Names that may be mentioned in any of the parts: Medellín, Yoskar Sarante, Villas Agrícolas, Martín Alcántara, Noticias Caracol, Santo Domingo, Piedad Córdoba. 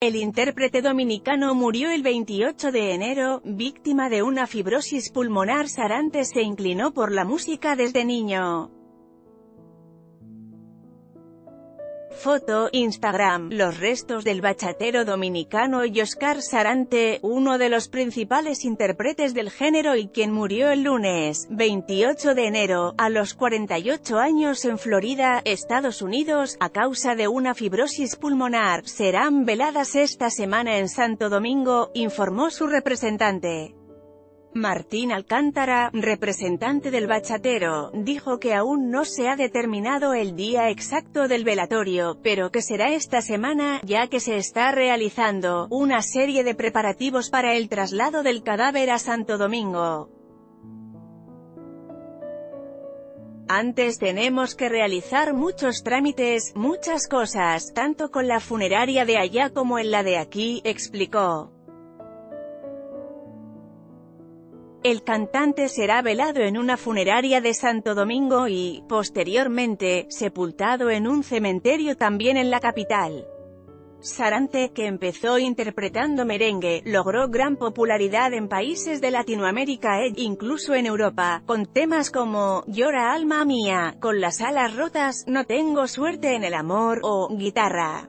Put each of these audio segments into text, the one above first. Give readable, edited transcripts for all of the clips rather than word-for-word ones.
El intérprete dominicano murió el 28 de enero, víctima de una fibrosis pulmonar. Sarante se inclinó por la música desde niño. Foto, Instagram. Los restos del bachatero dominicano Yoskar Sarante, uno de los principales intérpretes del género y quien murió el lunes, 28 de enero, a los 48 años en Florida, Estados Unidos, a causa de una fibrosis pulmonar, serán veladas esta semana en Santo Domingo, informó su representante. Martín Alcántara, representante del bachatero, dijo que aún no se ha determinado el día exacto del velatorio, pero que será esta semana, ya que se está realizando una serie de preparativos para el traslado del cadáver a Santo Domingo. Antes tenemos que realizar muchos trámites, muchas cosas, tanto con la funeraria de allá como en la de aquí, explicó. El cantante será velado en una funeraria de Santo Domingo y, posteriormente, sepultado en un cementerio también en la capital. Sarante, que empezó interpretando merengue, logró gran popularidad en países de Latinoamérica e incluso en Europa, con temas como «Llora alma mía», «Con las alas rotas», «No tengo suerte en el amor» o «Guitarra».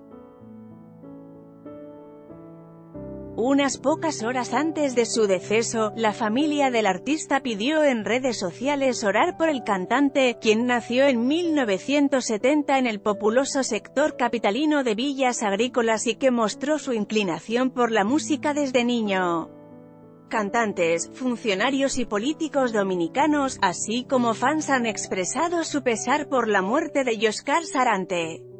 Unas pocas horas antes de su deceso, la familia del artista pidió en redes sociales orar por el cantante, quien nació en 1970 en el populoso sector capitalino de Villas Agrícolas y que mostró su inclinación por la música desde niño. Cantantes, funcionarios y políticos dominicanos, así como fans han expresado su pesar por la muerte de Yoskar Sarante.